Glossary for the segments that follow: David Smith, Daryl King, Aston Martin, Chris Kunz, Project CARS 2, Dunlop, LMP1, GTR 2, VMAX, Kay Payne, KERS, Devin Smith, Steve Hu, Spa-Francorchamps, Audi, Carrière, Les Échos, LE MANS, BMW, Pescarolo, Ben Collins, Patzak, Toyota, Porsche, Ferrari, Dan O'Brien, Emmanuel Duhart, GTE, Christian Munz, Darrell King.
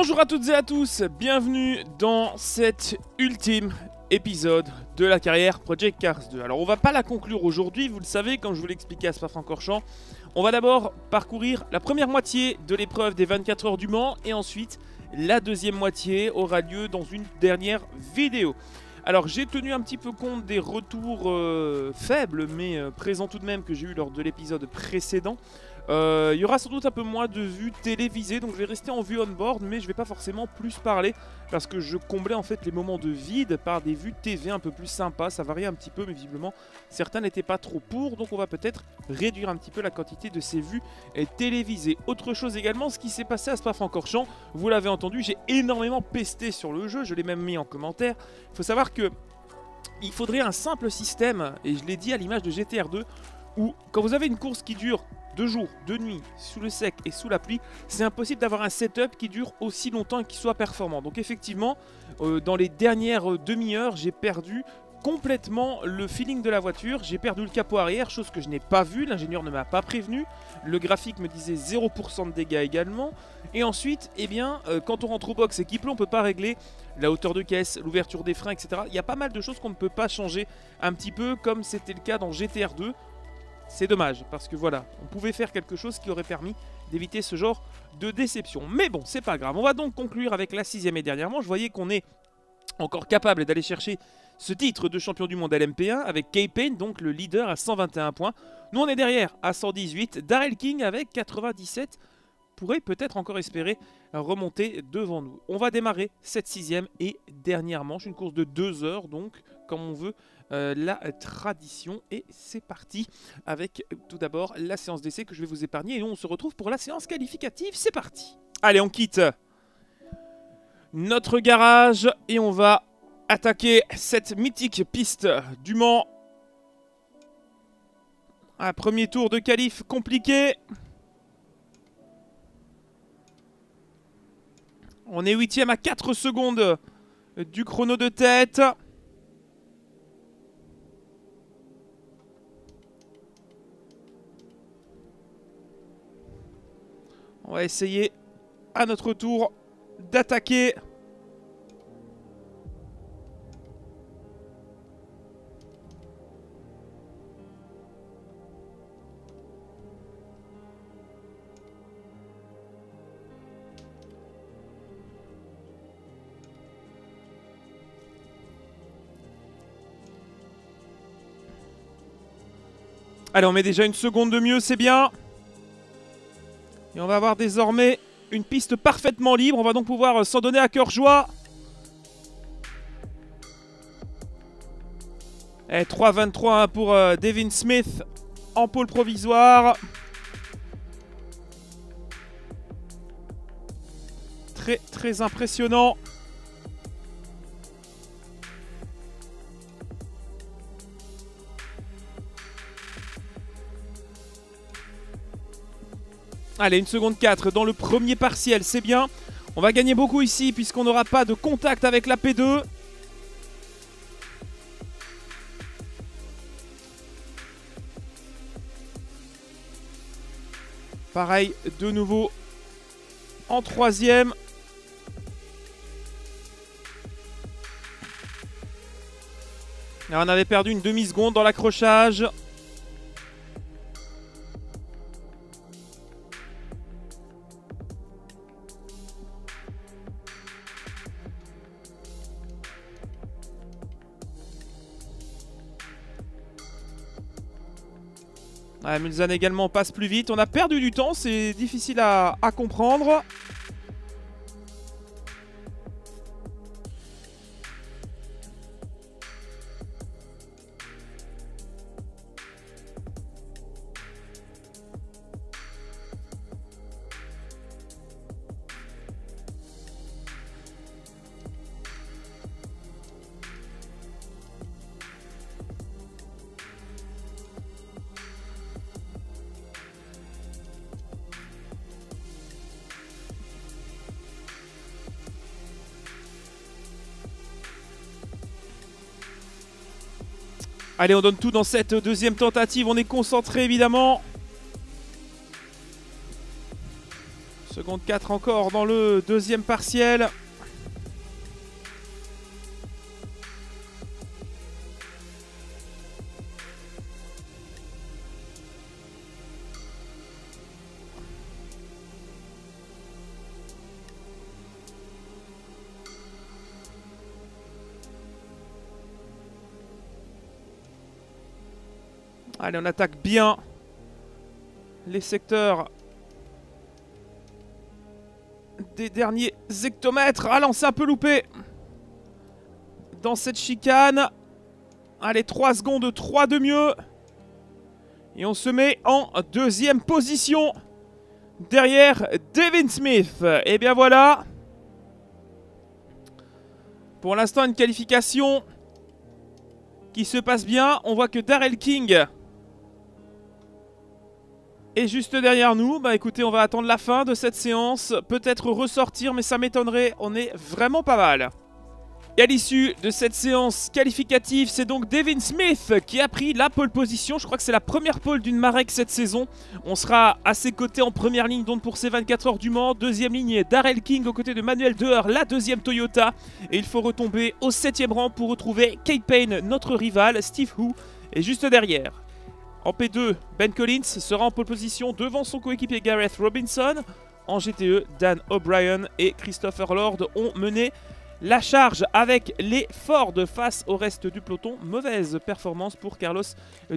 Bonjour à toutes et à tous, bienvenue dans cet ultime épisode de la carrière Project Cars 2. Alors on va pas la conclure aujourd'hui, vous le savez, comme je vous l'expliquais à Spa Francorchamps. On va d'abord parcourir la première moitié de l'épreuve des 24 heures du Mans et ensuite la deuxième moitié aura lieu dans une dernière vidéo. Alors j'ai tenu un petit peu compte des retours faibles mais présents tout de même que j'ai eu lors de l'épisode précédent. Il y aura sans doute un peu moins de vues télévisées, donc je vais rester en vue on-board, mais je ne vais pas forcément plus parler, parce que je comblais en fait les moments de vide par des vues TV un peu plus sympas, ça variait un petit peu, mais visiblement certains n'étaient pas trop pour, donc on va peut-être réduire un petit peu la quantité de ces vues télévisées. Autre chose également, ce qui s'est passé à Spa Francorchamps, vous l'avez entendu, j'ai énormément pesté sur le jeu, je l'ai même mis en commentaire. Il faut savoir que il faudrait un simple système, et je l'ai dit à l'image de GTR 2, où quand vous avez une course qui dure 2 jours, 2 nuits, sous le sec et sous la pluie, c'est impossible d'avoir un setup qui dure aussi longtemps et qui soit performant. Donc effectivement, dans les dernières demi-heures, j'ai perdu complètement le feeling de la voiture. J'ai perdu le capot arrière, chose que je n'ai pas vue, l'ingénieur ne m'a pas prévenu. Le graphique me disait 0% de dégâts également. Et ensuite, eh bien, quand on rentre au box et qu'il pleut, on ne peut pas régler la hauteur de caisse, l'ouverture des freins, etc. Il y a pas mal de choses qu'on ne peut pas changer, un petit peu comme c'était le cas dans GTR 2. C'est dommage, parce que voilà, on pouvait faire quelque chose qui aurait permis d'éviter ce genre de déception. Mais bon, c'est pas grave. On va donc conclure avec la 6ème et dernière manche. Vous voyez qu'on est encore capable d'aller chercher ce titre de champion du monde LMP1 avec Kay Payne, donc le leader à 121 points. Nous, on est derrière à 118. Darrell King avec 97 pourrait peut-être encore espérer remonter devant nous. On va démarrer cette 6ème et dernière manche. Une course de 2 heures, donc, comme on veut. La tradition, et c'est parti avec tout d'abord la séance d'essai que je vais vous épargner, et nous on se retrouve pour la séance qualificative. C'est parti. Allez, on quitte notre garage et on va attaquer cette mythique piste du Mans. Un premier tour de qualif compliqué. On est 8ème à 4 secondes du chrono de tête. On va essayer à notre tour d'attaquer. Allez, on met déjà une seconde de mieux, c'est bien. Et on va avoir désormais une piste parfaitement libre. On va donc pouvoir s'en donner à cœur joie. Et 3,23 pour Devin Smith en pôle provisoire. Très très impressionnant. Allez, 1,4 secondes dans le premier partiel, c'est bien. On va gagner beaucoup ici puisqu'on n'aura pas de contact avec la P2. Pareil, de nouveau en troisième. Là, on avait perdu une demi-seconde dans l'accrochage. Ah, Mulzan également passe plus vite. On a perdu du temps, c'est difficile à comprendre. Allez, on donne tout dans cette deuxième tentative. On est concentré, évidemment. Seconde 4 encore dans le deuxième partiel. Allez, on attaque bien les secteurs des derniers hectomètres. Ah là, on s'est un peu loupé dans cette chicane. Allez, 3 secondes, 3 de mieux. Et on se met en deuxième position derrière Devin Smith. Et bien voilà. Pour l'instant, une qualification qui se passe bien. On voit que Daryl King... Et juste derrière nous, bah écoutez, on va attendre la fin de cette séance, peut-être ressortir, mais ça m'étonnerait, on est vraiment pas mal. Et à l'issue de cette séance qualificative, c'est donc Devin Smith qui a pris la pole position. Je crois que c'est la première pole d'une Marek cette saison. On sera à ses côtés en première ligne, donc pour ces 24 heures du Mans. Deuxième ligne est Darrell King aux côtés de Manuel Deheer, la deuxième Toyota. Et il faut retomber au 7ème rang pour retrouver Kay Payne, notre rival, Steve Hu, et juste derrière. En P2, Ben Collins sera en pole position devant son coéquipier Gareth Robinson. En GTE, Dan O'Brien et Christopher Lord ont mené la charge avec les Ford face au reste du peloton. Mauvaise performance pour Carlos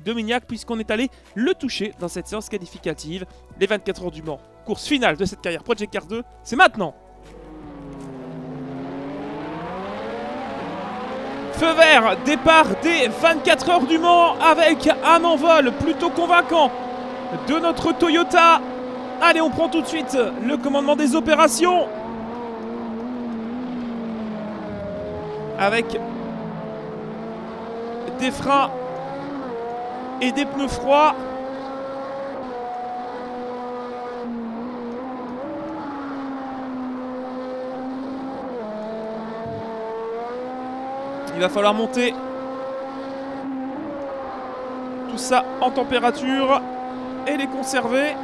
Dominiac puisqu'on est allé le toucher dans cette séance qualificative. Les 24 heures du Mans, course finale de cette carrière Project Cars 2, c'est maintenant. Feu vert, départ des 24 heures du Mans avec un envol plutôt convaincant de notre Toyota. Allez, on prend tout de suite le commandement des opérations. Avec des freins et des pneus froids. Il va falloir monter tout ça en température et les conserver.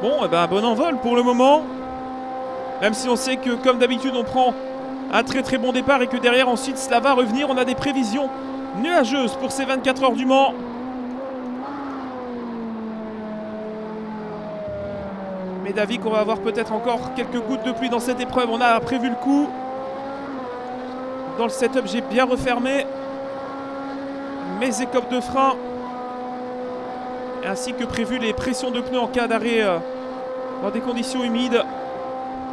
Bon, et ben bon envol pour le moment. Même si on sait que comme d'habitude on prend un très bon départ et que derrière ensuite cela va revenir. On a des prévisions nuageuses pour ces 24 heures du Mans. Mais d'avis qu'on va avoir peut-être encore quelques gouttes de pluie dans cette épreuve. On a prévu le coup. Dans le setup, j'ai bien refermé mes écopes de frein. Ainsi que prévu les pressions de pneus en cas d'arrêt dans des conditions humides.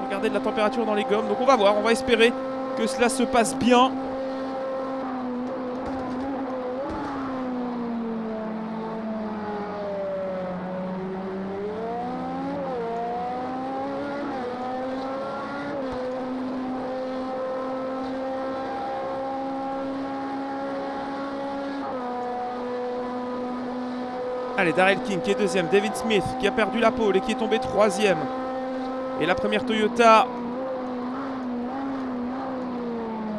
Regardez de la température dans les gommes. Donc on va voir, on va espérer que cela se passe bien. Allez, Darrell King qui est deuxième, David Smith qui a perdu la pole et qui est tombé troisième. Et la première Toyota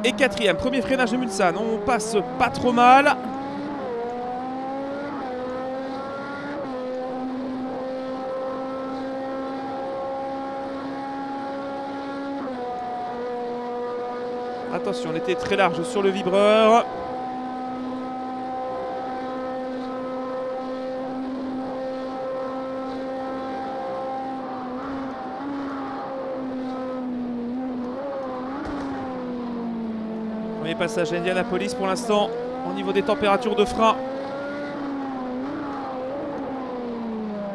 est quatrième. Premier freinage de Mulsanne, on passe pas trop mal. Attention, on était très large sur le vibreur. Passage à Indianapolis pour l'instant au niveau des températures de frein.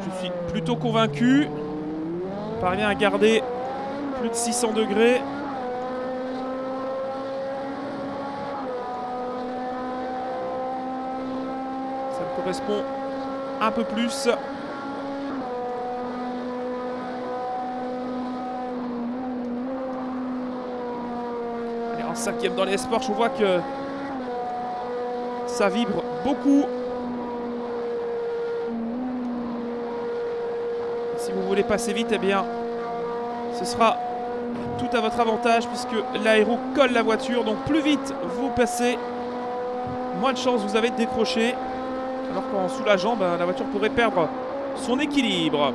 Je suis plutôt convaincu. On parvient à garder plus de 600 degrés. Ça me correspond un peu plus. Cinquième dans les sports, on voit que ça vibre beaucoup. Si vous voulez passer vite, eh bien, ce sera tout à votre avantage puisque l'aéro colle la voiture. Donc plus vite vous passez, moins de chance vous avez de décrocher. Alors qu'en soulageant, la voiture pourrait perdre son équilibre.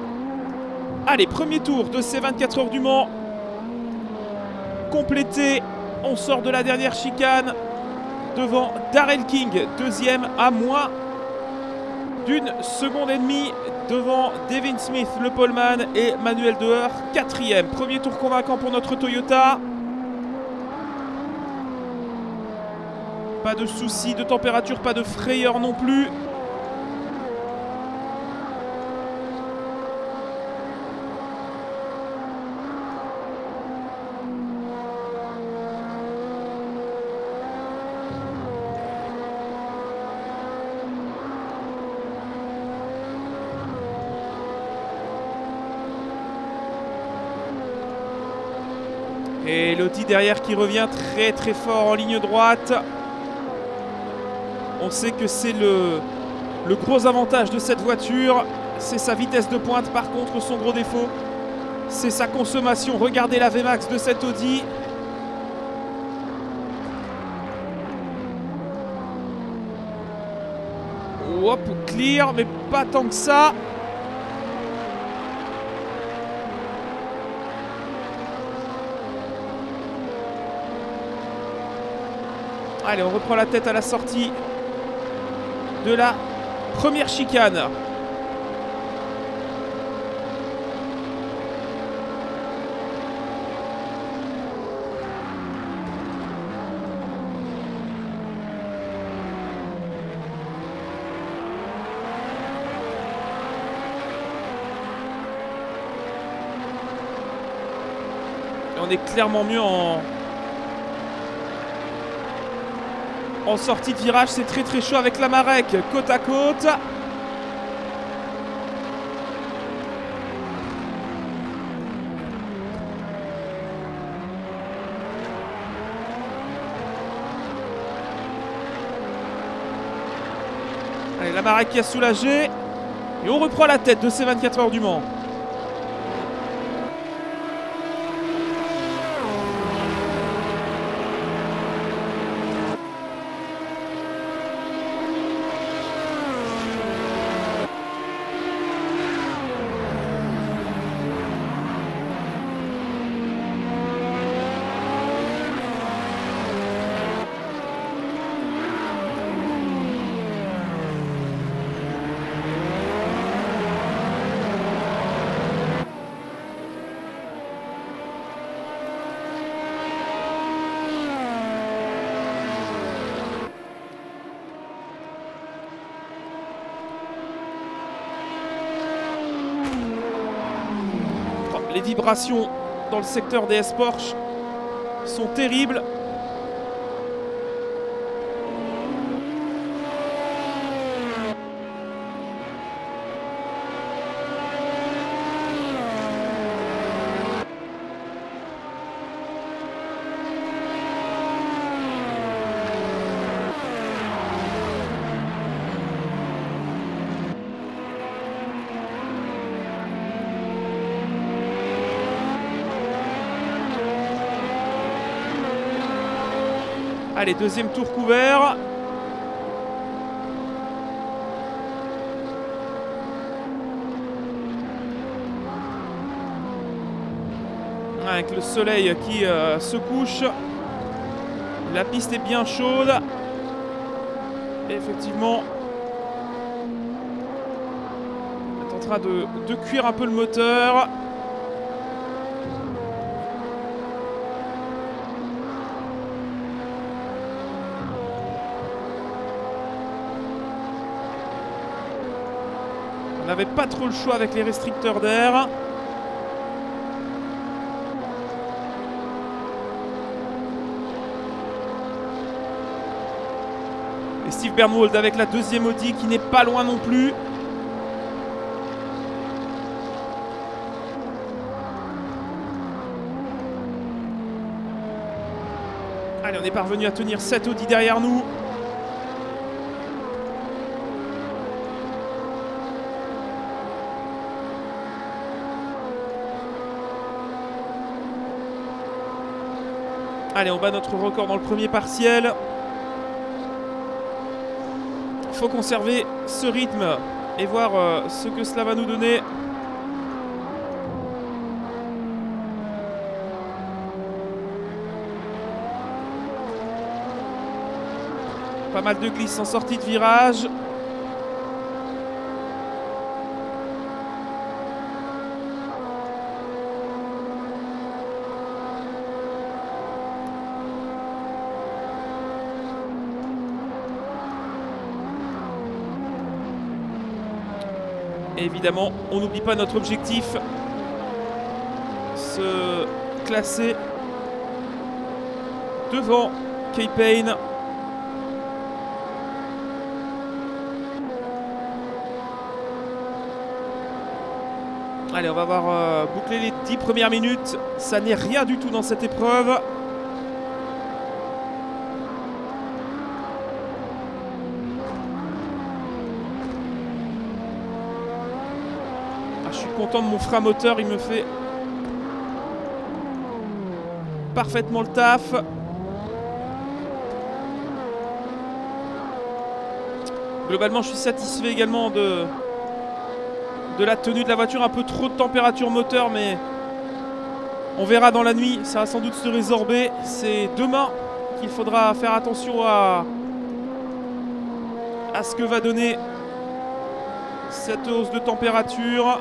Allez, premier tour de ces 24 heures du Mans. Complété, on sort de la dernière chicane devant Darrell King, deuxième à moins d'une seconde et demie devant Devin Smith, le poleman, et Manuel Deheer, quatrième. Premier tour convaincant pour notre Toyota. Pas de soucis de température, pas de frayeur non plus. Et Lotti derrière qui revient très fort en ligne droite. On sait que c'est le gros avantage de cette voiture. C'est sa vitesse de pointe. Par contre, son gros défaut, c'est sa consommation. Regardez la VMAX de cette Audi. Hop, clear, mais pas tant que ça. Allez, on reprend la tête à la sortie de la première chicane. Et on est clairement mieux en sortie de virage, c'est très chaud avec la Marek, côte à côte. Allez, la Marek qui a soulagé. Et on reprend la tête de ces 24 heures du Mans. Les vibrations dans le secteur des S-Porsche sont terribles. Allez, deuxième tour couvert. Avec le soleil qui se couche, la piste est bien chaude. Et effectivement, on tentera de cuire un peu le moteur. On n'avait pas trop le choix avec les restricteurs d'air. Et Steve Bernwald avec la deuxième Audi qui n'est pas loin non plus. Allez, on est parvenu à tenir cette Audi derrière nous. Allez, on bat notre record dans le premier partiel. Il faut conserver ce rythme et voir ce que cela va nous donner. Pas mal de glisses en sortie de virage. Et évidemment, on n'oublie pas notre objectif, se classer devant Kay Payne. Allez, on va avoir bouclé les 10 premières minutes. Ça n'est rien du tout dans cette épreuve. Ah, je suis content de mon frein moteur. Il me fait parfaitement le taf. Globalement, je suis satisfait également de la tenue de la voiture, un peu trop de température moteur, mais on verra dans la nuit, ça va sans doute se résorber. C'est demain qu'il faudra faire attention à ce que va donner cette hausse de température.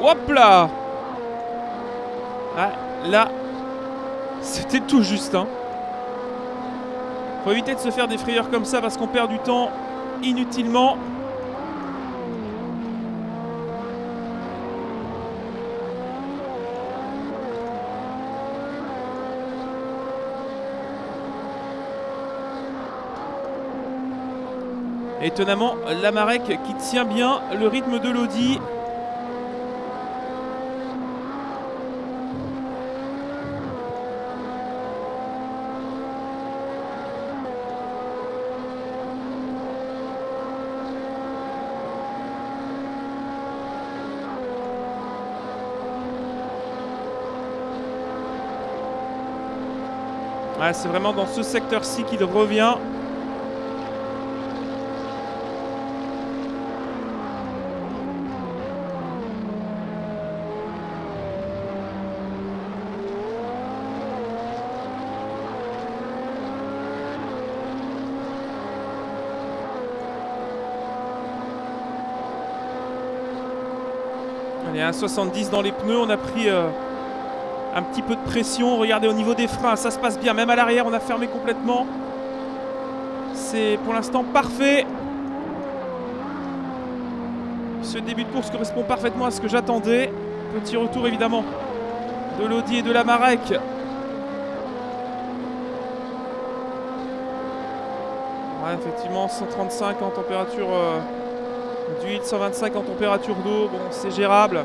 Hop là! Ah, là, c'était tout juste. Hein. Faut éviter de se faire des frayeurs comme ça parce qu'on perd du temps inutilement. Étonnamment, Lamarec qui tient bien le rythme de l'Audi. Ah, c'est vraiment dans ce secteur-ci qu'il revient. Allez, 1,70 dans les pneus, on a pris... un petit peu de pression, regardez au niveau des freins, ça se passe bien, même à l'arrière on a fermé complètement. C'est pour l'instant parfait. Ce début de course correspond parfaitement à ce que j'attendais. Petit retour évidemment de l'Audi et de la Lamarec. Ouais, effectivement 135 en température d'huile, 125 en température d'eau, bon c'est gérable.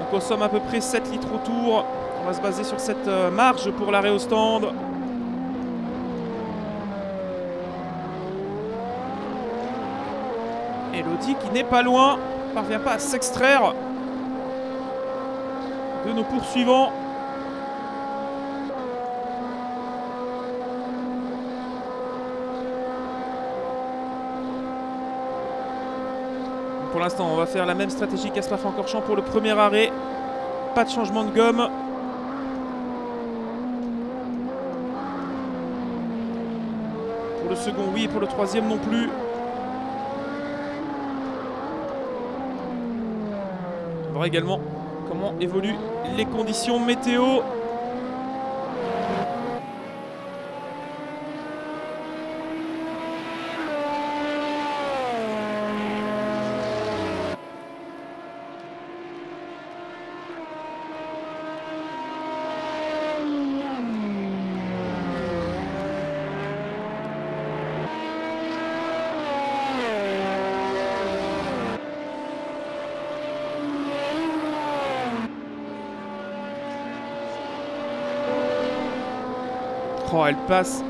On consomme à peu près 7 litres au tour. On va se baser sur cette marge pour l'arrêt au stand. Et l'Audi qui n'est pas loin, ne parvient pas à s'extraire de nos poursuivants. Pour l'instant, on va faire la même stratégie qu'à Spa Francorchamps pour le premier arrêt. Pas de changement de gomme. Pour le second, oui. Et pour le troisième, non plus. On verra également comment évoluent les conditions météo. Oh, elle passe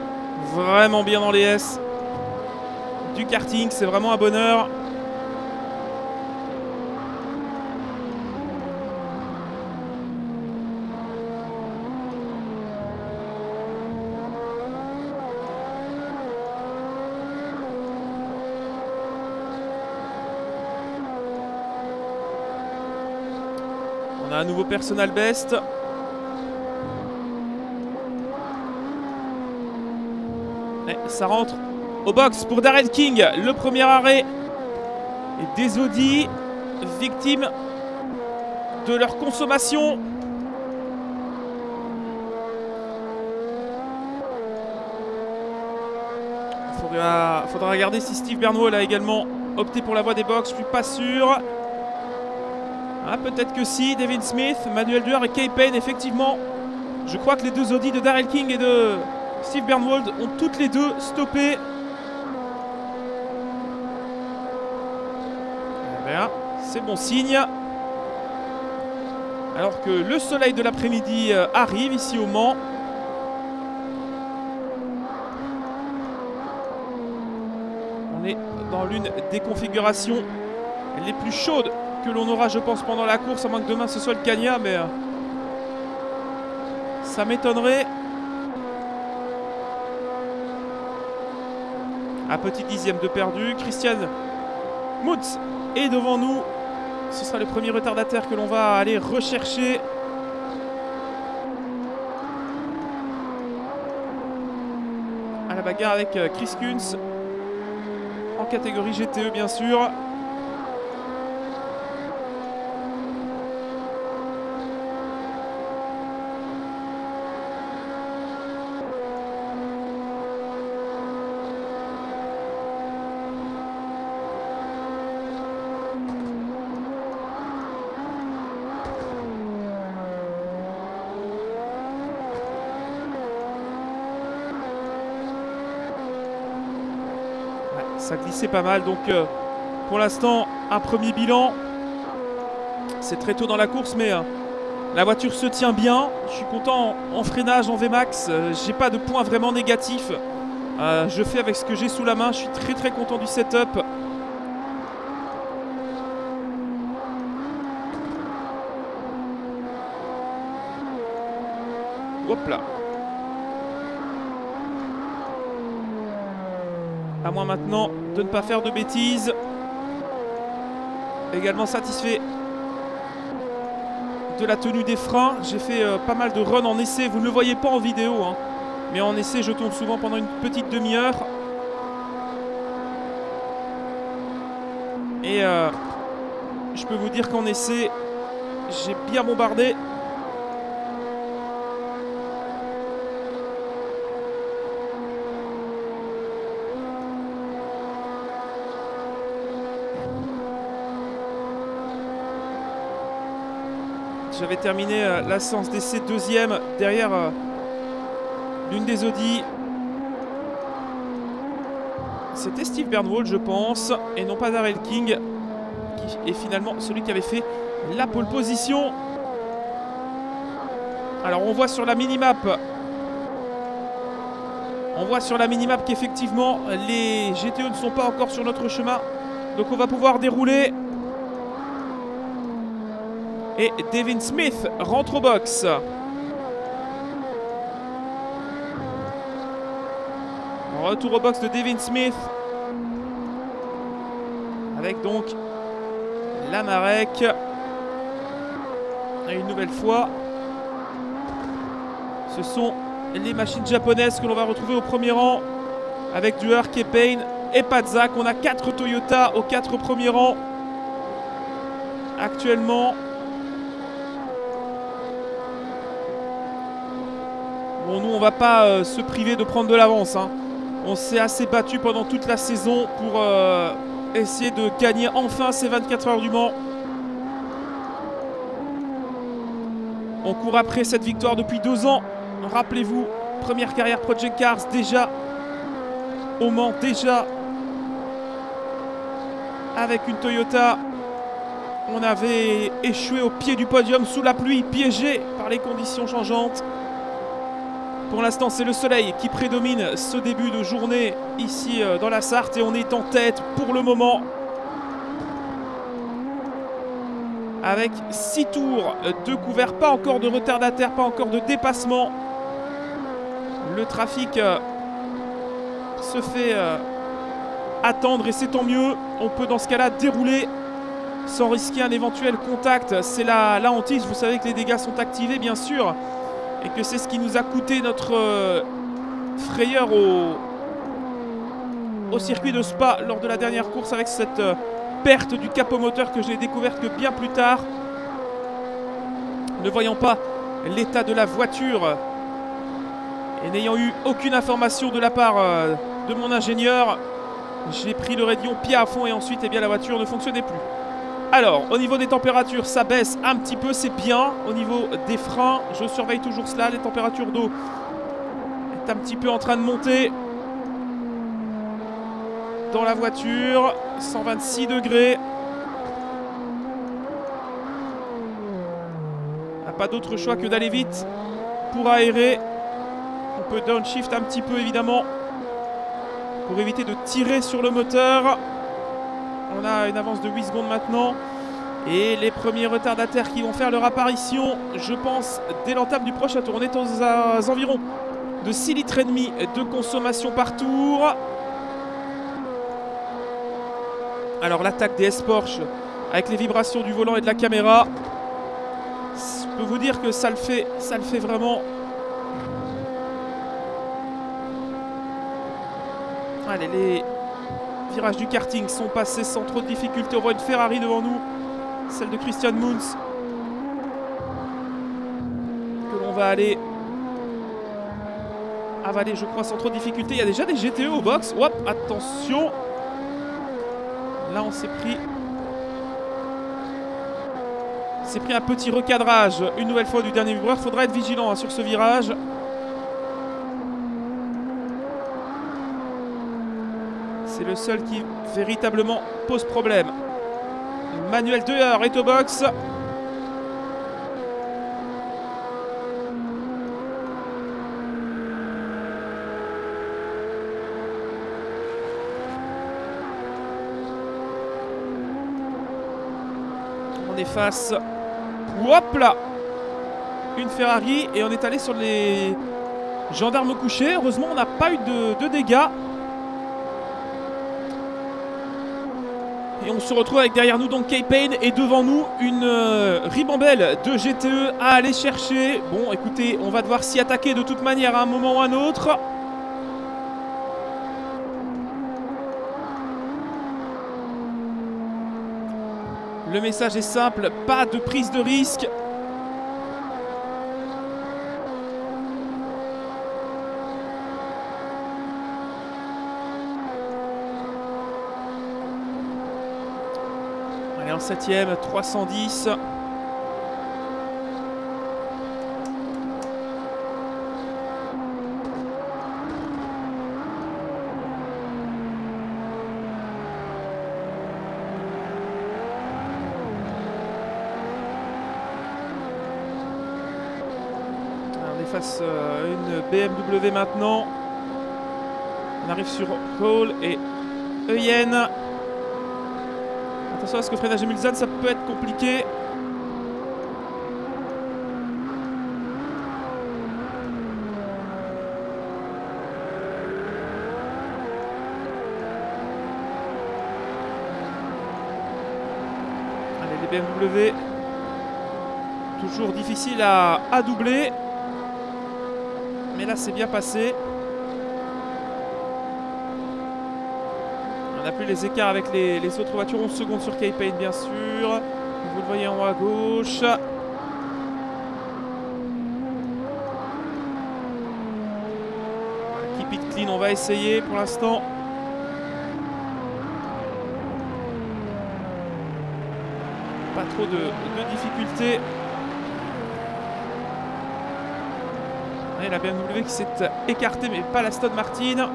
vraiment bien dans les S du karting, c'est vraiment un bonheur. On a un nouveau personal best. Et ça rentre au box pour Darrell King. Le premier arrêt des Audi, victimes de leur consommation. Faudra regarder si Steve Bernwald a également opté pour la voie des box. Je suis pas sûr. Ah, peut-être que si, David Smith, Manuel Deheer et Kay Payne, effectivement. Je crois que les deux Audi de Darrell King et de Steve Bernwald ont toutes les deux stoppé. C'est bon signe. Alors que le soleil de l'après-midi arrive ici au Mans. On est dans l'une des configurations les plus chaudes que l'on aura, je pense, pendant la course, à moins que demain ce soit le Cagna, mais ça m'étonnerait. Un petit dixième de perdu. Christian Munz est devant nous. Ce sera le premier retardataire que l'on va aller rechercher. À la bagarre avec Chris Kunz en catégorie GTE, bien sûr. Ça glissait pas mal, donc pour l'instant un premier bilan, c'est très tôt dans la course, mais la voiture se tient bien. Je suis content en freinage, en VMAX, j'ai pas de points vraiment négatifs, je fais avec ce que j'ai sous la main, je suis très très content du setup. Hop là. À moins maintenant de ne pas faire de bêtises. Également satisfait de la tenue des freins. J'ai fait pas mal de runs en essai. Vous ne le voyez pas en vidéo, hein, mais en essai, je tourne souvent pendant une petite demi-heure. Et je peux vous dire qu'en essai, j'ai bien bombardé. J'avais terminé la séance d'essai deuxième derrière l'une des Audi. C'était Steve Bernwald, je pense, et non pas Darrell King, qui est finalement celui qui avait fait la pole position. Alors on voit sur la minimap, qu'effectivement les GTE ne sont pas encore sur notre chemin, donc on va pouvoir dérouler. Et Devin Smith rentre au box. Retour au box de Devin Smith. Avec donc Lamarec. Et une nouvelle fois, ce sont les machines japonaises que l'on va retrouver au premier rang. Avec Duhart, Kay Payne et Patzak. On a 4 Toyota aux 4 premiers rangs actuellement. Bon, nous, on va pas se priver de prendre de l'avance, hein. On s'est assez battu pendant toute la saison pour essayer de gagner enfin ces 24 heures du Mans. On court après cette victoire depuis 2 ans. Rappelez-vous, première carrière Project Cars déjà au Mans, déjà avec une Toyota. On avait échoué au pied du podium sous la pluie, piégé par les conditions changeantes. Pour l'instant, c'est le soleil qui prédomine ce début de journée ici dans la Sarthe et on est en tête pour le moment avec 6 tours de couvert, pas encore de retardataire, pas encore de dépassement. Le trafic se fait attendre et c'est tant mieux. On peut dans ce cas-là dérouler sans risquer un éventuel contact. C'est la hantise, vous savez que les dégâts sont activés bien sûr et que c'est ce qui nous a coûté notre frayeur au circuit de Spa lors de la dernière course avec cette perte du capot moteur que j'ai découverte que bien plus tard. Ne voyant pas l'état de la voiture et n'ayant eu aucune information de la part de mon ingénieur, j'ai pris le raidillon pied à fond et ensuite eh bien, la voiture ne fonctionnait plus. Alors, au niveau des températures, ça baisse un petit peu, c'est bien. Au niveau des freins, je surveille toujours cela. Les températures d'eau est un petit peu en train de monter dans la voiture. 126 degrés. On n'a pas d'autre choix que d'aller vite pour aérer. On peut downshift un petit peu, évidemment, pour éviter de tirer sur le moteur. On a une avance de 8 secondes maintenant. Et les premiers retardataires qui vont faire leur apparition, je pense, dès l'entame du prochain tour. On est aux environs de 6,5 litres de consommation par tour. Alors l'attaque des S-Porsche avec les vibrations du volant et de la caméra. Je peux vous dire que ça le fait vraiment. Allez, les virages du karting sont passés sans trop de difficultés. On voit une Ferrari devant nous, celle de Christian Munz, que l'on va aller avaler, je crois, sans trop de difficultés. Il y a déjà des GTE au box. Hop, attention. Là, on s'est pris... un petit recadrage, une nouvelle fois, du dernier vibreur. Faudra être vigilant hein, sur ce virage. C'est le seul qui véritablement pose problème. Manuel Deheer est au box. On est face. Hop là! Une Ferrari et on est allé sur les gendarmes couchés. Heureusement, on n'a pas eu de dégâts. Et on se retrouve avec derrière nous donc Kay Payne et devant nous une ribambelle de GTE à aller chercher. Bon, écoutez, on va devoir s'y attaquer de toute manière à un moment ou à un autre. Le message est simple, pas de prise de risque. Et en 7ème, 310. On est face à une BMW maintenant. On arrive sur Cole et Eyen. Attention à ce que freinage Mulzan, ça peut être compliqué. Allez, les BMW, toujours difficile à doubler. Mais là, c'est bien passé. On n'a plus les écarts avec les autres voitures. 11 secondes sur Kay Payne, bien sûr. Vous le voyez en haut à gauche. Keep it clean, on va essayer pour l'instant. Pas trop de difficultés. Et la BMW qui s'est écartée, mais pas la Aston Martin.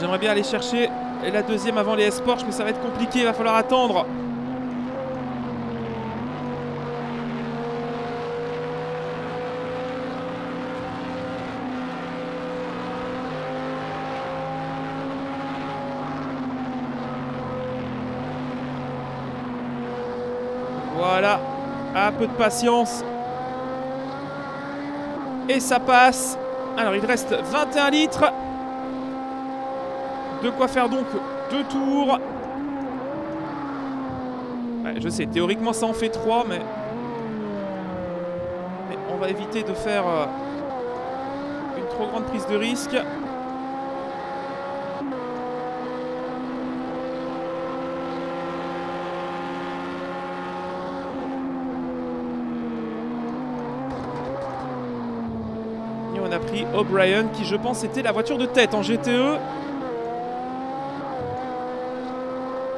J'aimerais bien aller chercher la deuxième avant les S-Porsche, mais ça va être compliqué, il va falloir attendre. Voilà, un peu de patience. Et ça passe. Alors, il reste 21 litres. De quoi faire donc 2 tours. Ouais, je sais, théoriquement, ça en fait 3, mais... on va éviter de faire une trop grande prise de risque. On a pris O'Brien qui, je pense, était la voiture de tête en GTE.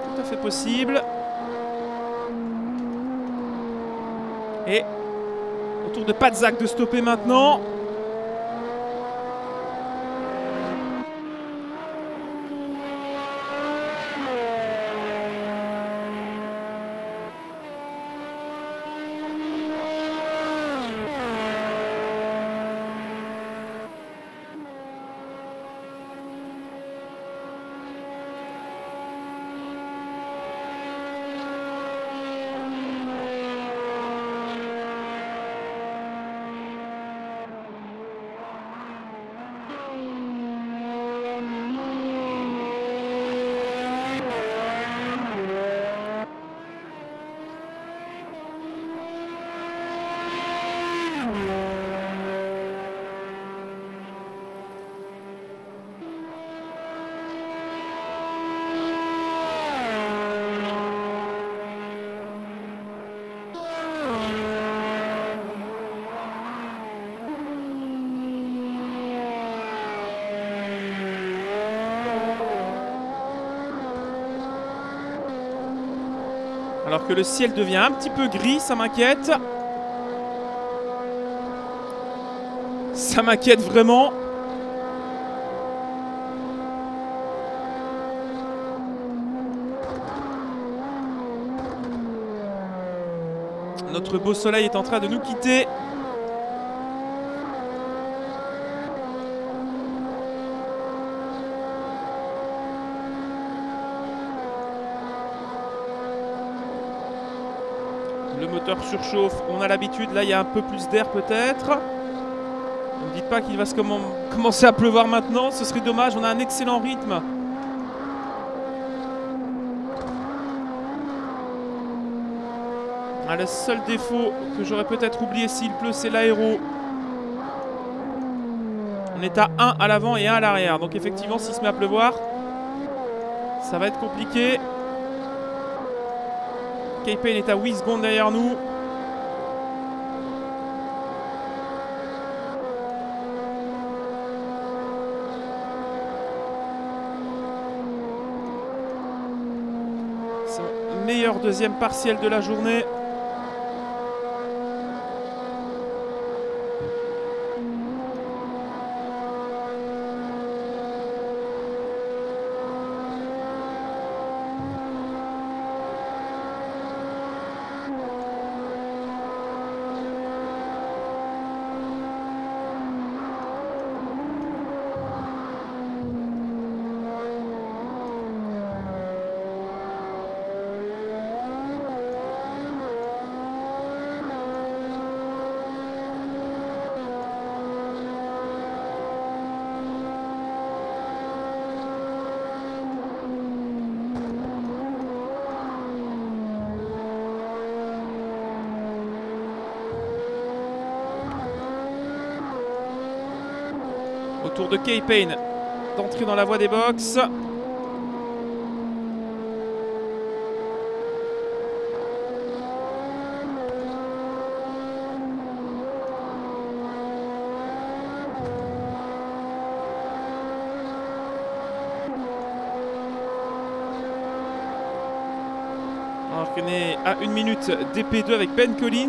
Tout à fait possible. Et au tour de Patzak de stopper maintenant. Alors que le ciel devient un petit peu gris, ça m'inquiète. Ça m'inquiète vraiment. Notre beau soleil est en train de nous quitter. Surchauffe, on a l'habitude, là il y a un peu plus d'air peut-être. Ne me dites pas qu'il va se commencer à pleuvoir maintenant, ce serait dommage, on a un excellent rythme. Ah, le seul défaut que j'aurais peut-être oublié s'il pleut, c'est l'aéro. On est à 1 à l'avant et 1 à l'arrière, donc effectivement s'il se met à pleuvoir, ça va être compliqué. Kay Payne est à 8 secondes derrière nous. Son meilleur deuxième partiel de la journée. Tour de Kay Payne d'entrer dans la voie des box. Alors qu'on est à 1 minute des P2 avec Ben Collins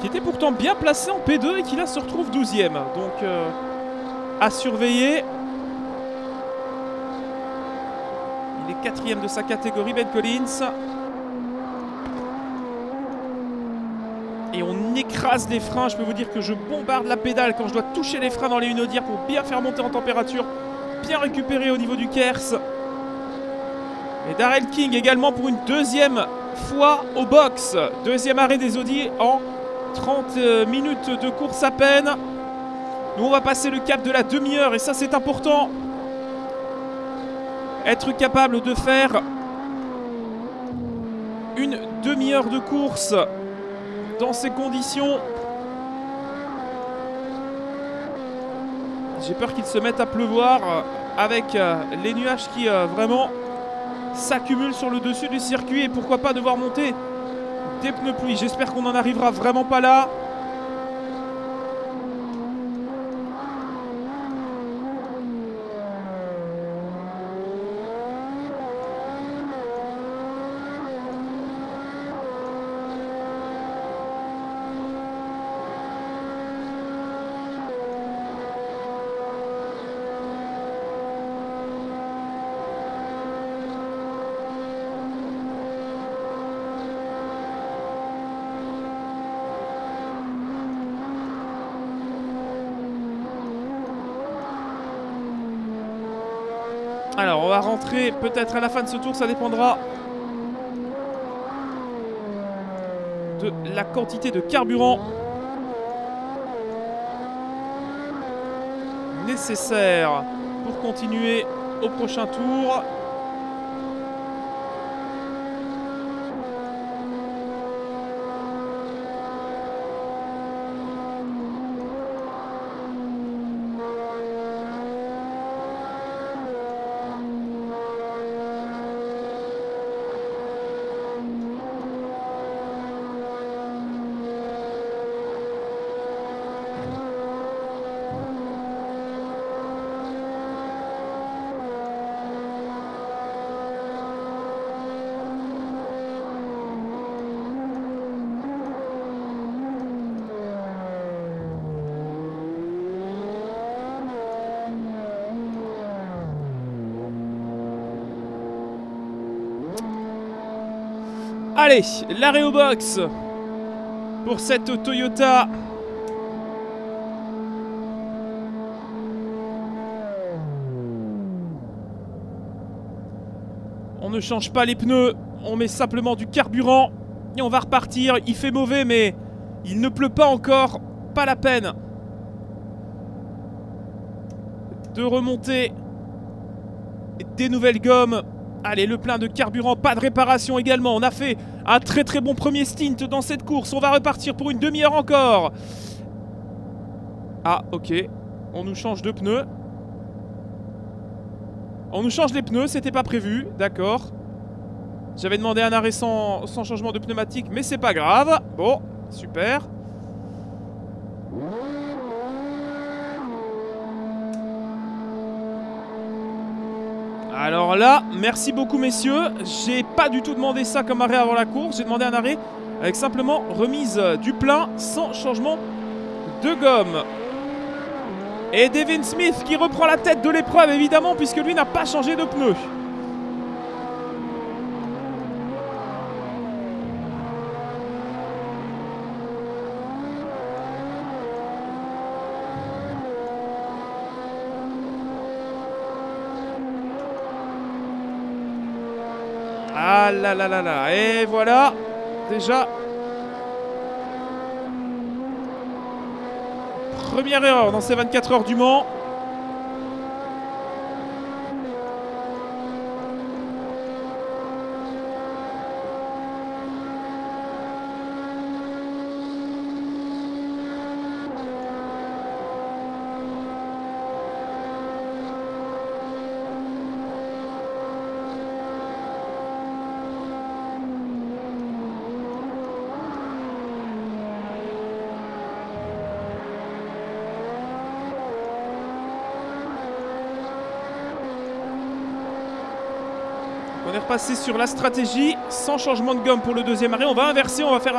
qui était pourtant bien placé en P2 et qui là se retrouve 12e. Donc à surveiller. Il est 4e de sa catégorie, Ben Collins. Et on écrase les freins. Je peux vous dire que je bombarde la pédale quand je dois toucher les freins dans les Unodiers pour bien faire monter en température, bien récupérer au niveau du KERS. Et Darrell King également pour une deuxième fois au box. Deuxième arrêt des Audi en 30 minutes de course à peine. Nous, on va passer le cap de la demi-heure et ça, c'est important. Être capable de faire une demi-heure de course dans ces conditions. J'ai peur qu'ils se mettent à pleuvoir avec les nuages qui vraiment s'accumulent sur le dessus du circuit et pourquoi pas devoir monter des pneus pluie. J'espère qu'on n'en arrivera vraiment pas là. Alors, on va rentrer peut-être à la fin de ce tour, ça dépendra de la quantité de carburant nécessaire pour continuer au prochain tour. Allez, l'arrêt au box pour cette Toyota. On ne change pas les pneus, on met simplement du carburant et on va repartir. Il fait mauvais mais il ne pleut pas encore, pas la peine de remonter des nouvelles gommes. Allez, le plein de carburant, pas de réparation également. On a fait un très très bon premier stint dans cette course. On va repartir pour une demi-heure encore. Ah, ok. On nous change de pneus. On nous change les pneus, c'était pas prévu. D'accord. J'avais demandé un arrêt sans changement de pneumatique, mais c'est pas grave. Bon, super. Alors là, merci beaucoup messieurs, j'ai pas du tout demandé ça comme arrêt avant la course, j'ai demandé un arrêt avec simplement remise du plein sans changement de gomme. Et Devin Smith qui reprend la tête de l'épreuve évidemment puisque lui n'a pas changé de pneu. Ah là là là là, et voilà, déjà, première erreur dans ces 24 heures du Mans. On est repassé sur la stratégie, sans changement de gomme pour le deuxième arrêt. On va inverser, on va faire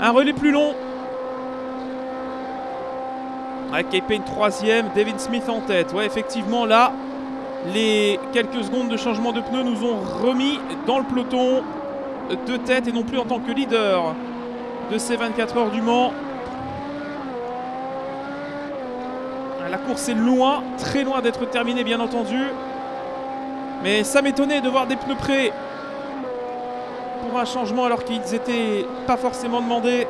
un relais plus long. Avec Kay Payne troisième, David Smith en tête. Ouais, effectivement, là, les quelques secondes de changement de pneus nous ont remis dans le peloton de tête et non plus en tant que leader de ces 24 heures du Mans. La course est loin, très loin d'être terminée, bien entendu. Mais ça m'étonnait de voir des pneus prêts pour un changement alors qu'ils n'étaient pas forcément demandés.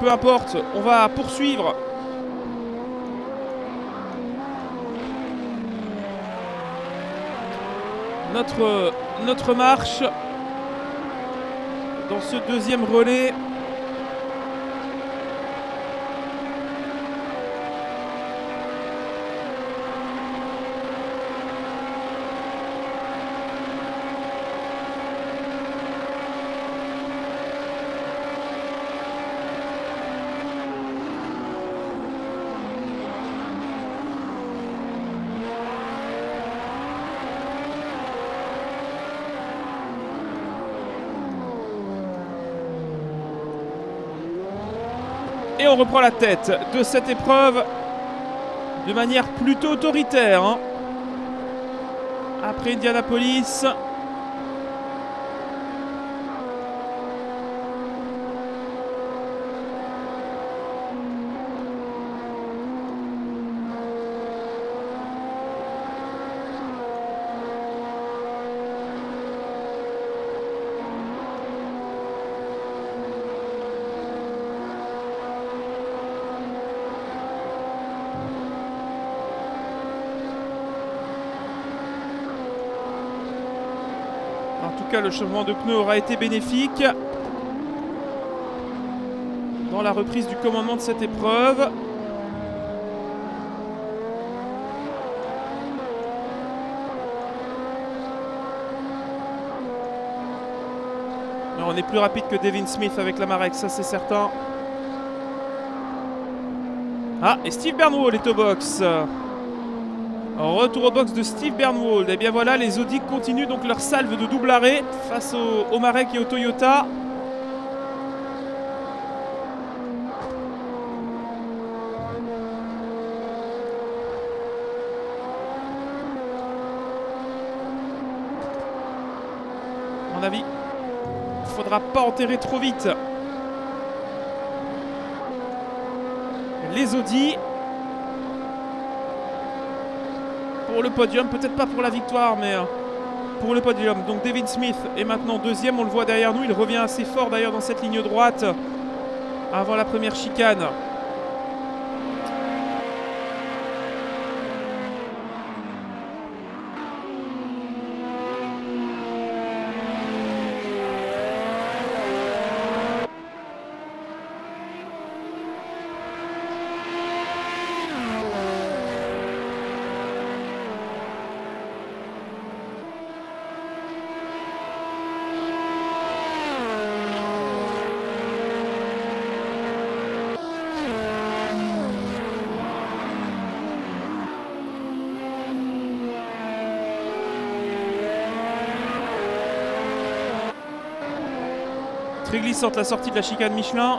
Peu importe, on va poursuivre. Notre marche dans ce deuxième relais. Et on reprend la tête de cette épreuve de manière plutôt autoritaire. Hein. Après Indianapolis. Le changement de pneus aura été bénéfique dans la reprise du commandement de cette épreuve. Alors on est plus rapide que Devin Smith avec la Marek, ça c'est certain. Ah, et Steve Bernwald est au box. Retour au box de Steve Bernwald. Et bien voilà, les Audi continuent donc leur salve de double arrêt face au Marek et au Toyota. À mon avis, il ne faudra pas enterrer trop vite les Audi. Pour le podium, peut-être pas pour la victoire, mais pour le podium. Donc David Smith est maintenant deuxième, on le voit derrière nous, il revient assez fort d'ailleurs dans cette ligne droite avant la première chicane. Très glissante la sortie de la chicane Michelin.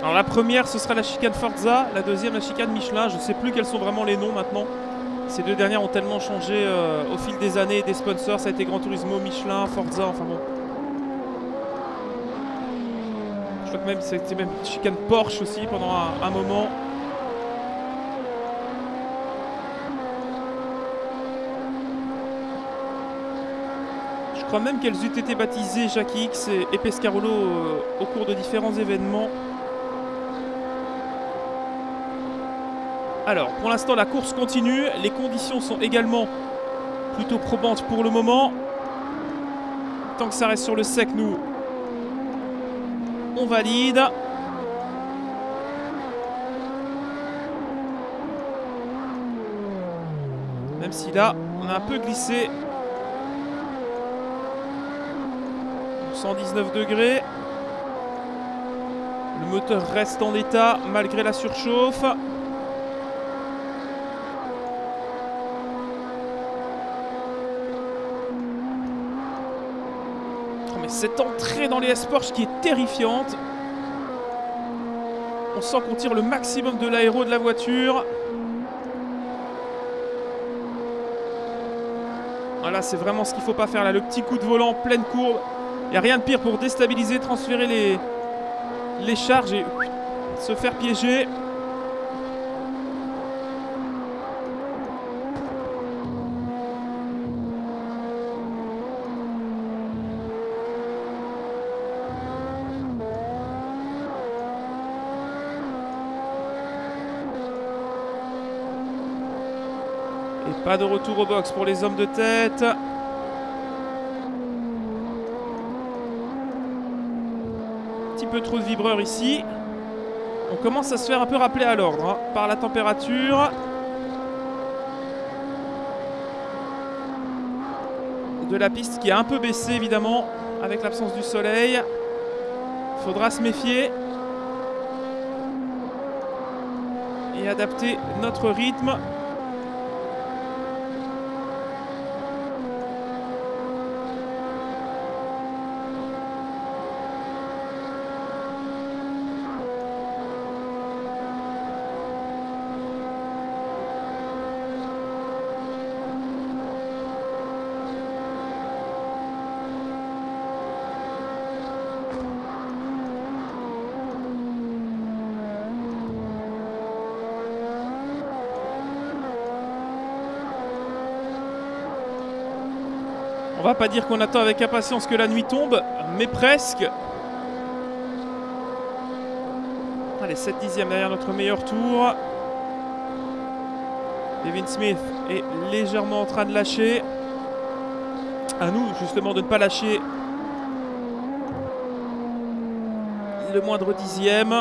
Alors la première ce sera la chicane Forza, la deuxième la chicane Michelin, je ne sais plus quels sont vraiment les noms maintenant. Ces deux dernières ont tellement changé au fil des années, des sponsors, ça a été Gran Turismo, Michelin, Forza, enfin bon. Je crois que même c'était même une chicane Porsche aussi pendant un moment. Je crois même qu'elles eussent été baptisées Jackie X et Pescarolo au cours de différents événements. Alors, pour l'instant, la course continue. Les conditions sont également plutôt probantes pour le moment. Tant que ça reste sur le sec, nous, on valide. Même si là, on a un peu glissé. 119 degrés. Le moteur reste en état malgré la surchauffe. Oh mais cette entrée dans les S-Porsche qui est terrifiante. On sent qu'on tire le maximum de l'aéro de la voiture. Voilà, c'est vraiment ce qu'il ne faut pas faire là. Le petit coup de volant, pleine courbe. Il n'y a rien de pire pour déstabiliser, transférer les charges et se faire piéger. Pas de retour au box pour les hommes de tête. Un petit peu trop de vibreurs ici. On commence à se faire un peu rappeler à l'ordre, hein, par la température. De la piste qui a un peu baissé évidemment avec l'absence du soleil. Faudra se méfier et adapter notre rythme. On va pas dire qu'on attend avec impatience que la nuit tombe, mais presque. Allez, 7 dixièmes derrière notre meilleur tour. Devin Smith est légèrement en train de lâcher. À nous, justement, de ne pas lâcher le moindre dixième.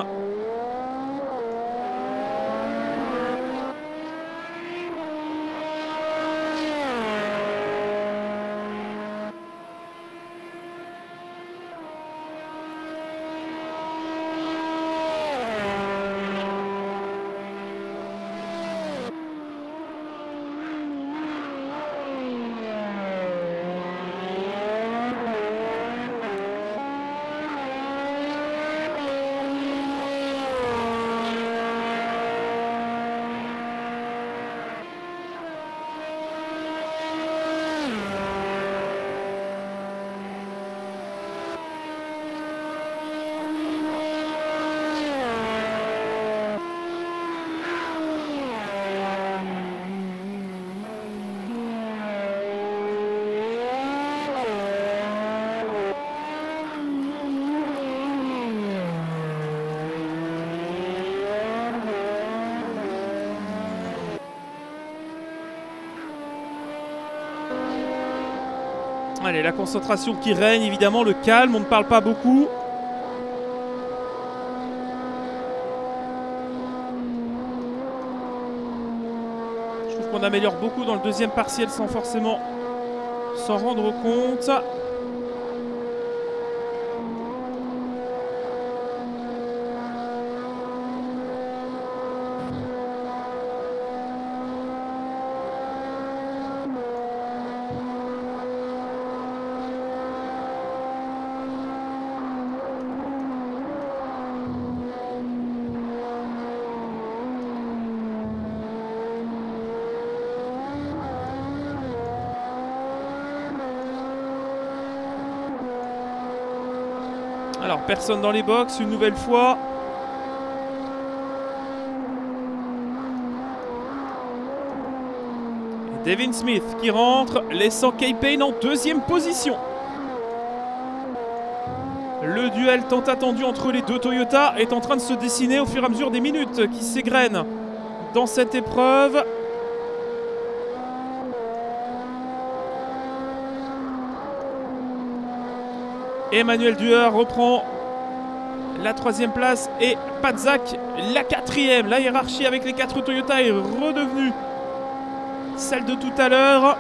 Allez, la concentration qui règne, évidemment, le calme, on ne parle pas beaucoup. Je trouve qu'on améliore beaucoup dans le deuxième partiel sans forcément s'en rendre compte. Alors, personne dans les box, une nouvelle fois. Devin Smith qui rentre, laissant Kay Payne en deuxième position. Le duel tant attendu entre les deux Toyota est en train de se dessiner au fur et à mesure des minutes qui s'égrènent dans cette épreuve. Emmanuel Duhart reprend la troisième place et Patzak la quatrième. La hiérarchie avec les quatre Toyota est redevenue celle de tout à l'heure.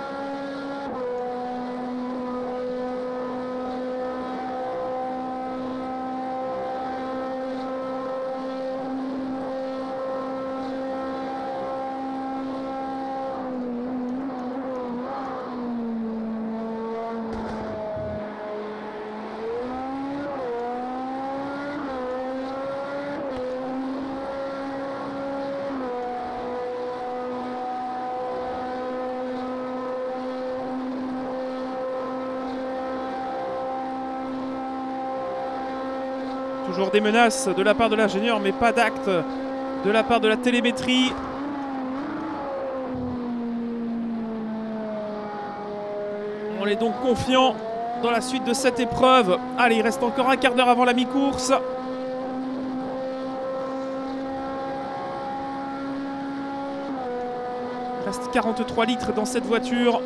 Toujours des menaces de la part de l'ingénieur, mais pas d'acte de la part de la télémétrie. On est donc confiant dans la suite de cette épreuve. Allez, il reste encore un quart d'heure avant la mi-course. reste 43 litres dans cette voiture.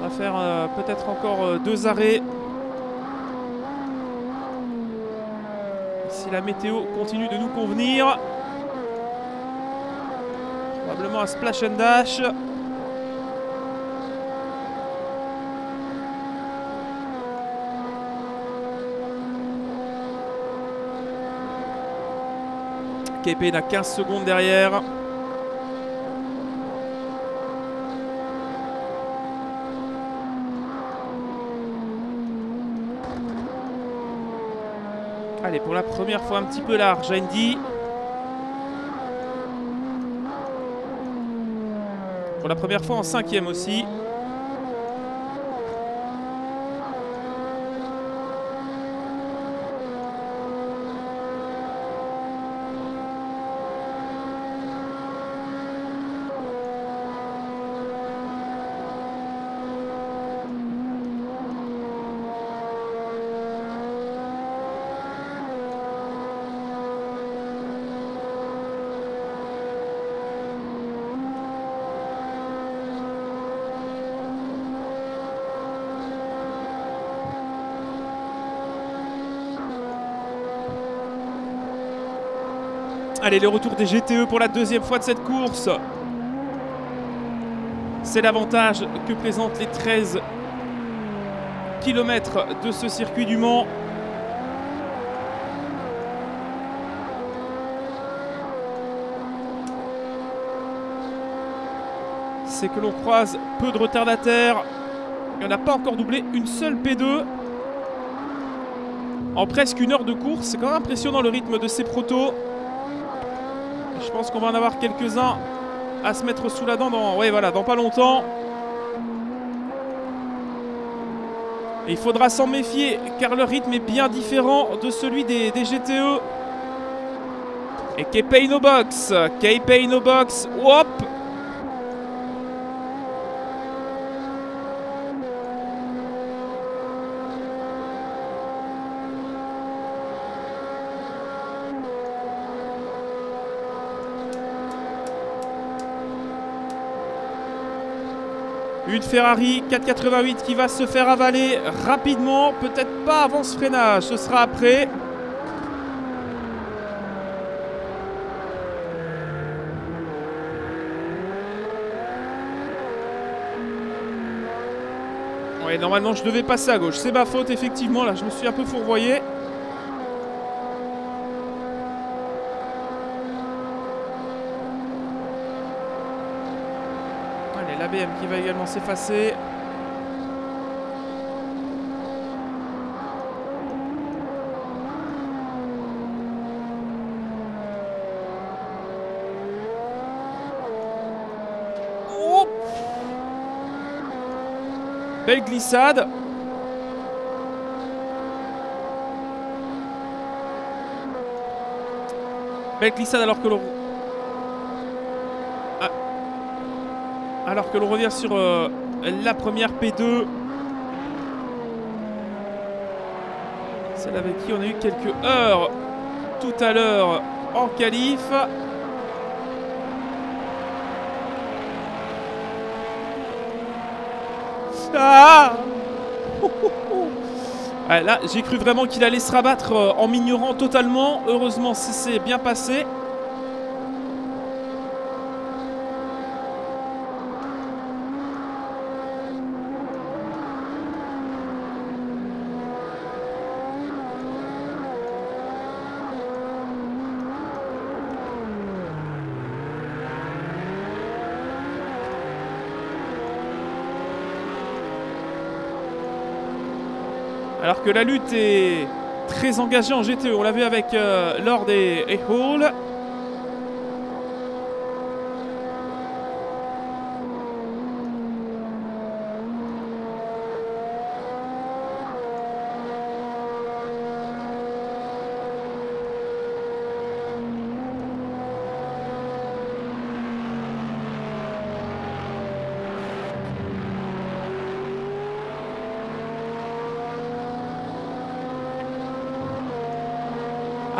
On va faire peut-être encore deux arrêts. Si la météo continue de nous convenir. Probablement un splash and dash. Kay Payne à 15 secondes derrière. Allez, pour la première fois un petit peu large, Andy. Pour la première fois en cinquième aussi. Allez, le retour des GTE pour la deuxième fois de cette course. C'est l'avantage que présentent les 13 km de ce circuit du Mans. C'est que l'on croise peu de retardataires. Il n'y en a pas encore doublé une seule P2. En presque une heure de course, c'est quand même impressionnant le rythme de ces protos. Je pense qu'on va en avoir quelques-uns à se mettre sous la dent dans, ouais, voilà, dans pas longtemps. Et il faudra s'en méfier car le rythme est bien différent de celui des GTE. Et Kay Payne au box. Kay Payne au box. Hop! Une Ferrari 488 qui va se faire avaler rapidement, peut-être pas avant ce freinage, ce sera après. Ouais, normalement je devais passer à gauche, c'est ma faute effectivement, là je me suis un peu fourvoyé. BM qui va également s'effacer. Oh, belle glissade. Belle glissade alors que l'on... Alors que l'on revient sur la première P2. Celle avec qui on a eu quelques heures tout à l'heure en qualif. Ah ouais, là, j'ai cru vraiment qu'il allait se rabattre en m'ignorant totalement. Heureusement, c'est bien passé. Alors que la lutte est très engagée en GTE. On l'a vu avec Lord et Hall.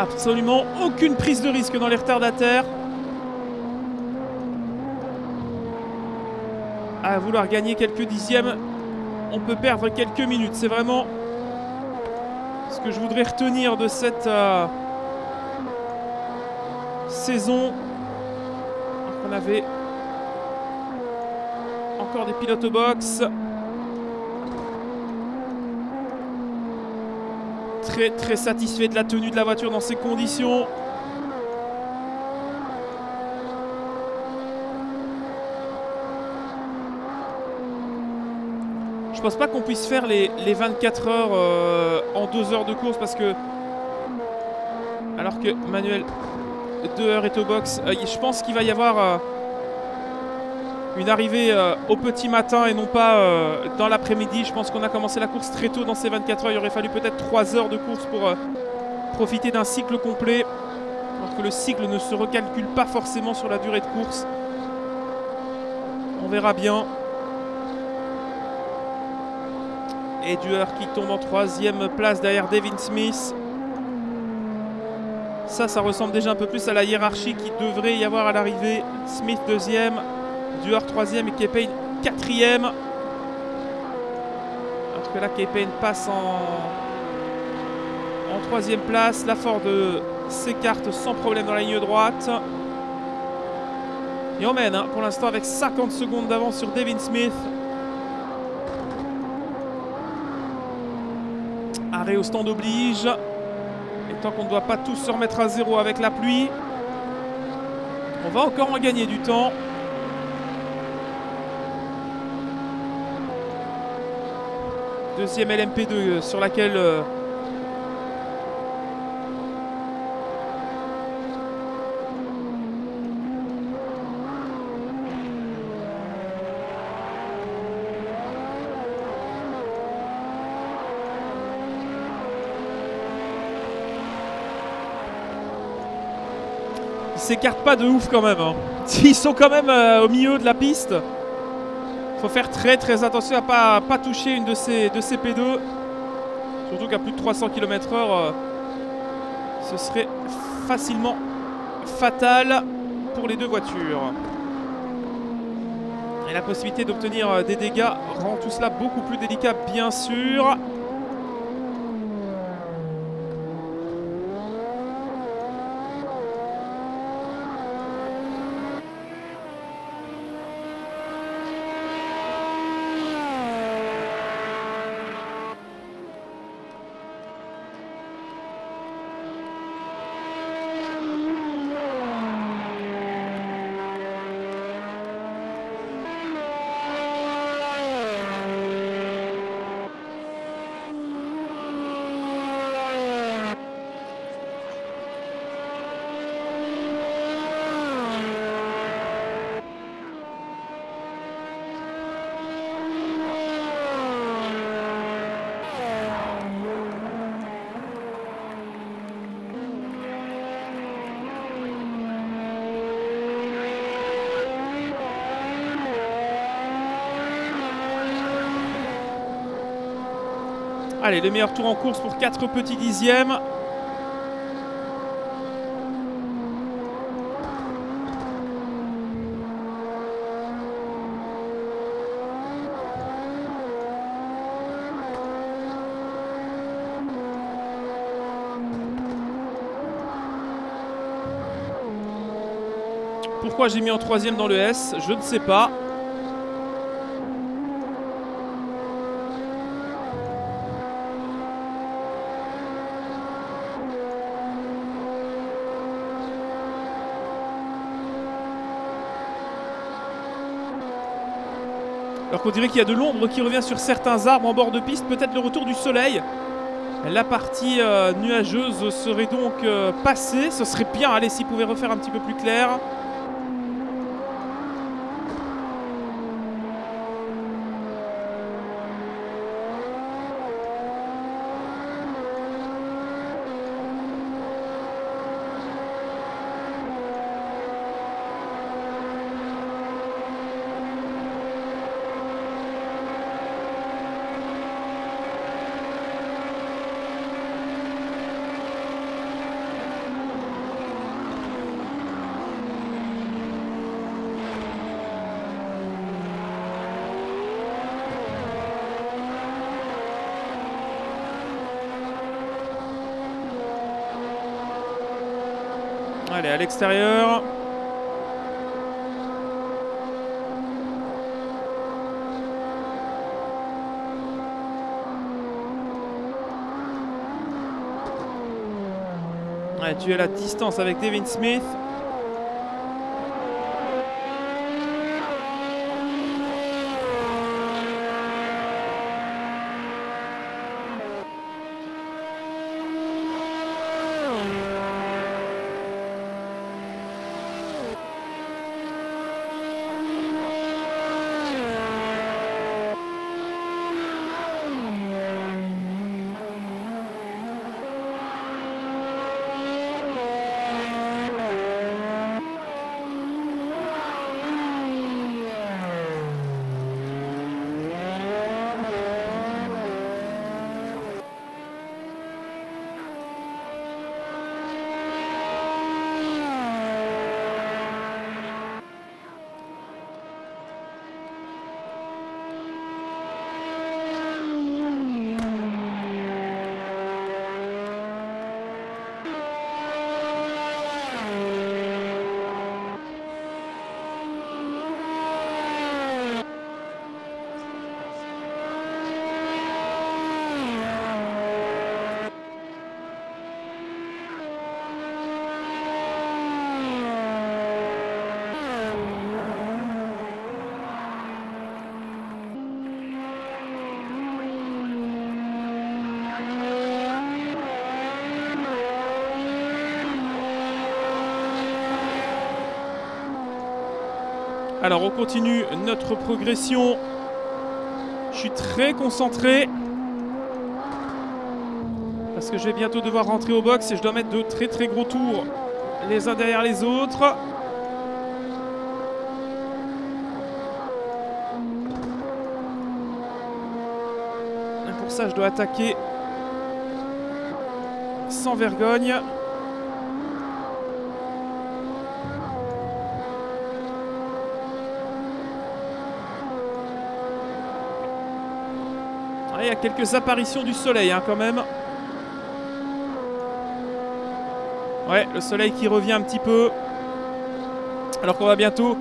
Absolument aucune prise de risque dans les retardataires. à vouloir gagner quelques dixièmes, on peut perdre quelques minutes. C'est vraiment ce que je voudrais retenir de cette saison. On avait encore des pilotes au box. Très très satisfait de la tenue de la voiture dans ces conditions. Je pense pas qu'on puisse faire les 24 heures en 2 heures de course, parce que alors que Manuel Deheer est au box, je pense qu'il va y avoir une arrivée au petit matin et non pas dans l'après-midi. Je pense qu'on a commencé la course très tôt dans ces 24 heures. Il aurait fallu peut-être 3 heures de course pour profiter d'un cycle complet, alors que le cycle ne se recalcule pas forcément sur la durée de course. On verra bien. Et Deheer qui tombe en 3e place derrière Devin Smith. Ça ressemble déjà un peu plus à la hiérarchie qui devrait y avoir à l'arrivée. Smith 2e, Deheer 3e et Kay Payne 4e. Alors que là, Kay Payne passe en 3e place. La Ford s'écarte sans problème dans la ligne droite. Et on mène hein, pour l'instant avec 50 secondes d'avance sur Devin Smith. Arrêt au stand oblige. Et tant qu'on ne doit pas tous se remettre à zéro avec la pluie, on va encore en gagner du temps. Deuxième LMP2 sur laquelle s'écartent pas de ouf quand même hein. Ils sont quand même au milieu de la piste. Faut faire très très attention à pas toucher une de ces P2, surtout qu'à plus de 300 km/h ce serait facilement fatal pour les deux voitures, et la possibilité d'obtenir des dégâts rend tout cela beaucoup plus délicat bien sûr. Allez, le meilleur tour en course pour 4 petits dixièmes. Pourquoi j'ai mis en 3e dans le S, je ne sais pas. Alors qu'on dirait qu'il y a de l'ombre qui revient sur certains arbres en bord de piste, peut-être le retour du soleil. La partie nuageuse serait donc passée, ce serait bien, allez, s'il pouvait refaire un petit peu plus clair. Elle est à l'extérieur. Tu es à la distance avec Devin Smith. Alors on continue notre progression, je suis très concentré parce que je vais bientôt devoir rentrer au box et je dois mettre de très gros tours les uns derrière les autres. Et pour ça je dois attaquer sans vergogne. Il y a quelques apparitions du soleil quand même. Ouais, le soleil qui revient un petit peu. Alors qu'on va bientôt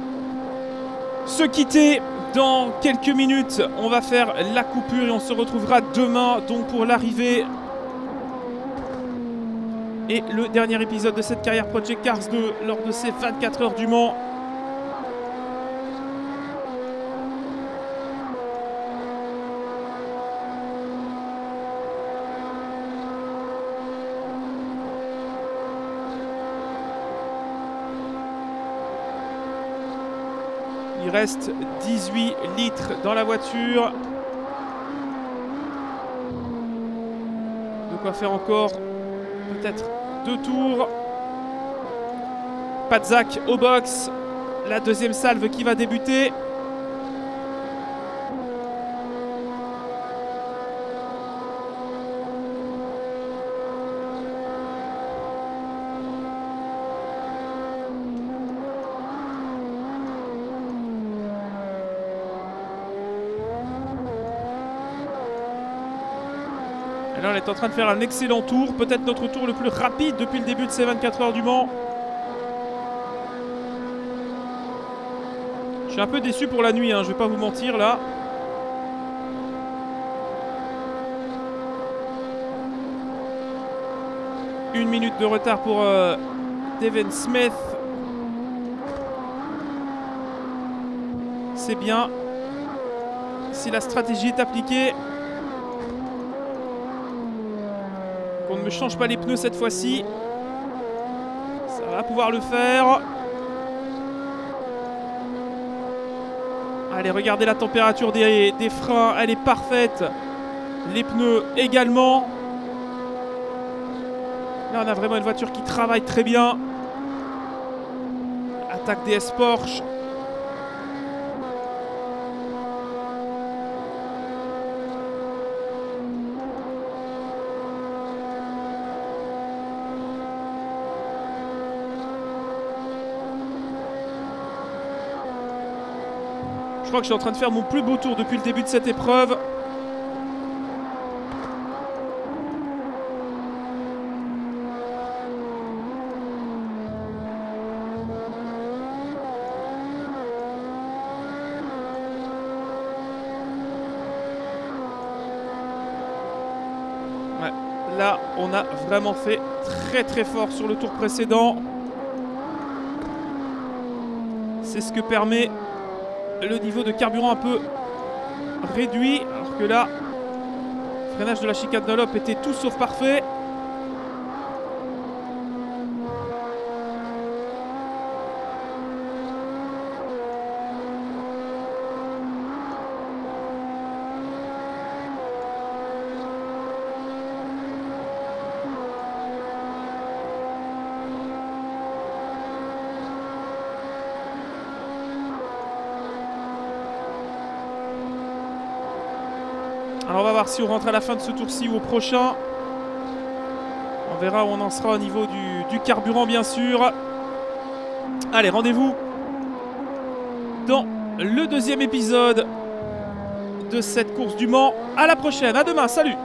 se quitter. Dans quelques minutes, on va faire la coupure et on se retrouvera demain donc pour l'arrivée et le dernier épisode de cette carrière Project Cars 2 lors de ces 24 heures du Mans. Il reste 18 litres dans la voiture. De quoi faire encore peut-être 2 tours. Patzak au box. La deuxième salve qui va débuter. Et là on est en train de faire un excellent tour, peut-être notre tour le plus rapide depuis le début de ces 24 heures du Mans. Je suis un peu déçu pour la nuit, je vais pas vous mentir là. Une minute de retard pour Devin Smith. C'est bien si la stratégie est appliquée. On ne me change pas les pneus cette fois-ci. Ça va pouvoir le faire. Allez, regardez la température des freins. Elle est parfaite. Les pneus également. Là, on a vraiment une voiture qui travaille très bien. Attaque DS Porsche. Je crois que je suis en train de faire mon plus beau tour depuis le début de cette épreuve. Là, on a vraiment fait très très fort sur le tour précédent. C'est ce que permet le niveau de carburant un peu réduit. Alors que là, le freinage de la chicane Dunlop était tout sauf parfait. Alors on va voir si on rentre à la fin de ce tour-ci ou au prochain. On verra où on en sera au niveau du carburant bien sûr. Allez, rendez-vous dans le deuxième épisode de cette course du Mans. À la prochaine, à demain, salut!